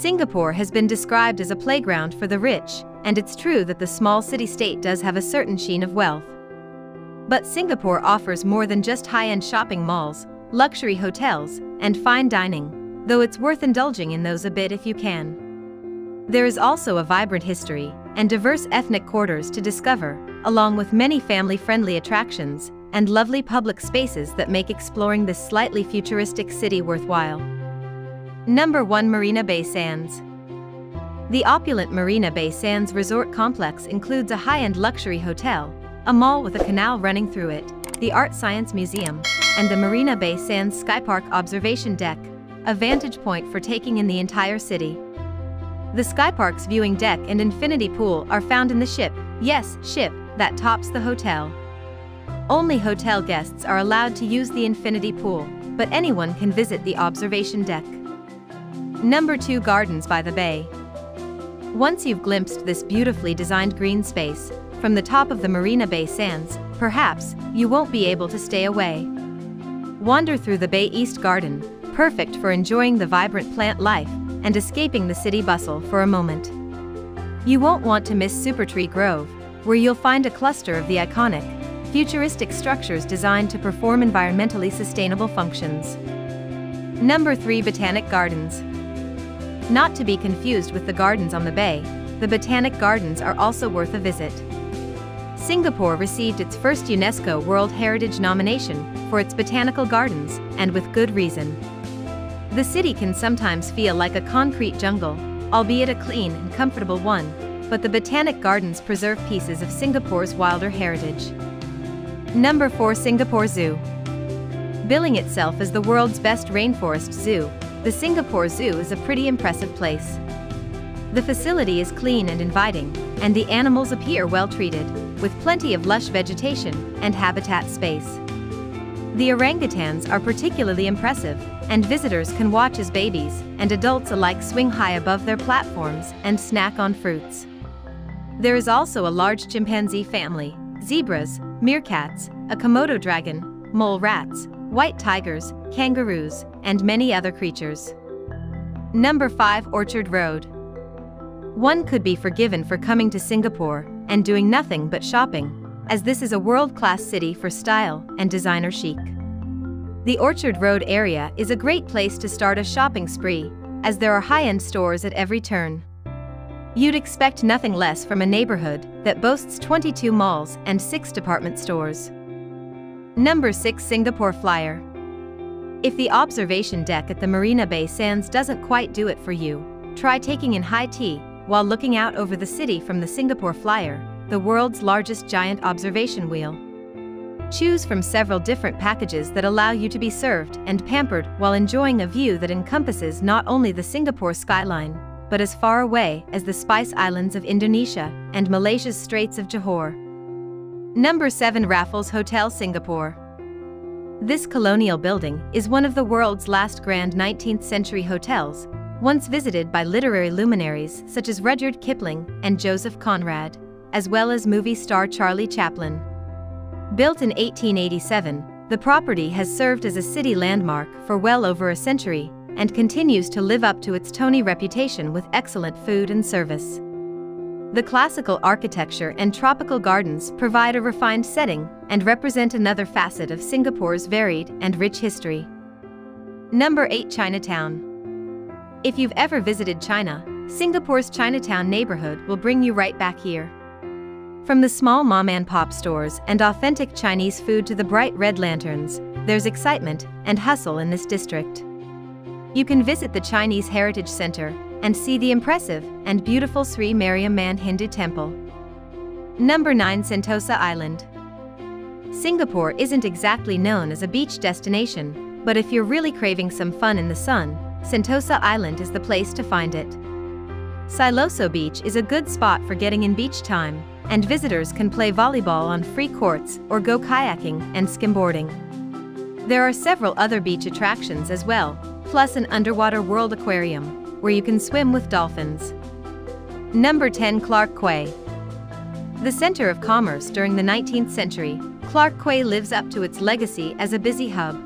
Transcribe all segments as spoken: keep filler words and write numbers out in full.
Singapore has been described as a playground for the rich, and it's true that the small city-state does have a certain sheen of wealth. But Singapore offers more than just high-end shopping malls, luxury hotels, and fine dining, though it's worth indulging in those a bit if you can. There is also a vibrant history and diverse ethnic quarters to discover, along with many family-friendly attractions and lovely public spaces that make exploring this slightly futuristic city worthwhile. Number one. Marina Bay Sands. The opulent Marina Bay Sands resort complex includes a high-end luxury hotel, a mall with a canal running through it, the Art Science Museum, and the Marina Bay Sands Skypark observation deck, a vantage point for taking in the entire city. The Skypark's viewing deck and infinity pool are found in the ship, yes, ship, that tops the hotel. Only hotel guests are allowed to use the infinity pool, but anyone can visit the observation deck. Number two. Gardens by the Bay. Once you've glimpsed this beautifully designed green space from the top of the Marina Bay Sands, perhaps you won't be able to stay away. Wander through the Bay East Garden, perfect for enjoying the vibrant plant life and escaping the city bustle for a moment. You won't want to miss Supertree Grove, where you'll find a cluster of the iconic, futuristic structures designed to perform environmentally sustainable functions. Number three. Botanic Gardens. Not to be confused with the gardens on the bay, the Botanic Gardens are also worth a visit. Singapore received its first UNESCO World Heritage nomination for its botanical gardens, and with good reason. The city can sometimes feel like a concrete jungle, albeit a clean and comfortable one, but the Botanic Gardens preserve pieces of Singapore's wilder heritage. Number four. Singapore Zoo. Billing itself as the world's best rainforest zoo, the Singapore Zoo is a pretty impressive place. The facility is clean and inviting, and the animals appear well treated, with plenty of lush vegetation and habitat space. The orangutans are particularly impressive, and visitors can watch as babies and adults alike swing high above their platforms and snack on fruits. There is also a large chimpanzee family, zebras, meerkats, a Komodo dragon, mole rats, white tigers, kangaroos, and many other creatures. Number five. Orchard Road. One could be forgiven for coming to Singapore and doing nothing but shopping, as this is a world-class city for style and designer chic. The Orchard Road area is a great place to start a shopping spree, as there are high-end stores at every turn. You'd expect nothing less from a neighborhood that boasts twenty-two malls and six department stores. Number six. Singapore Flyer. If the observation deck at the Marina Bay Sands doesn't quite do it for you, try taking in high tea while looking out over the city from the Singapore Flyer, the world's largest giant observation wheel. Choose from several different packages that allow you to be served and pampered while enjoying a view that encompasses not only the Singapore skyline, but as far away as the Spice Islands of Indonesia and Malaysia's Straits of Johor. Number seven. Raffles Hotel Singapore. This colonial building is one of the world's last grand nineteenth century hotels, once visited by literary luminaries such as Rudyard Kipling and Joseph Conrad, as well as movie star Charlie Chaplin. Built in eighteen eighty-seven, the property has served as a city landmark for well over a century and continues to live up to its Tony reputation with excellent food and service. The classical architecture and tropical gardens provide a refined setting and represent another facet of Singapore's varied and rich history. Number eight. Chinatown. If you've ever visited China, Singapore's Chinatown neighborhood will bring you right back here. From the small mom and pop stores and authentic Chinese food to the bright red lanterns, there's excitement and hustle in this district. You can visit the Chinese Heritage Center and see the impressive and beautiful Sri Mariamman Hindu temple. Number nine. Sentosa Island. Singapore isn't exactly known as a beach destination, but if you're really craving some fun in the sun, Sentosa Island is the place to find it. Siloso Beach is a good spot for getting in beach time, and visitors can play volleyball on free courts or go kayaking and skimboarding. There are several other beach attractions as well, plus an underwater world aquarium, where you can swim with dolphins. Number ten. Clark Quay. The center of commerce during the nineteenth century, Clark Quay lives up to its legacy as a busy hub.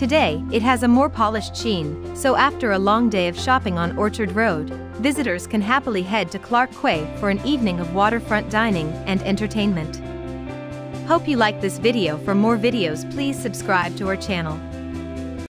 Today, it has a more polished sheen, so after a long day of shopping on Orchard Road, visitors can happily head to Clark Quay for an evening of waterfront dining and entertainment. Hope you liked this video. For more videos, please subscribe to our channel.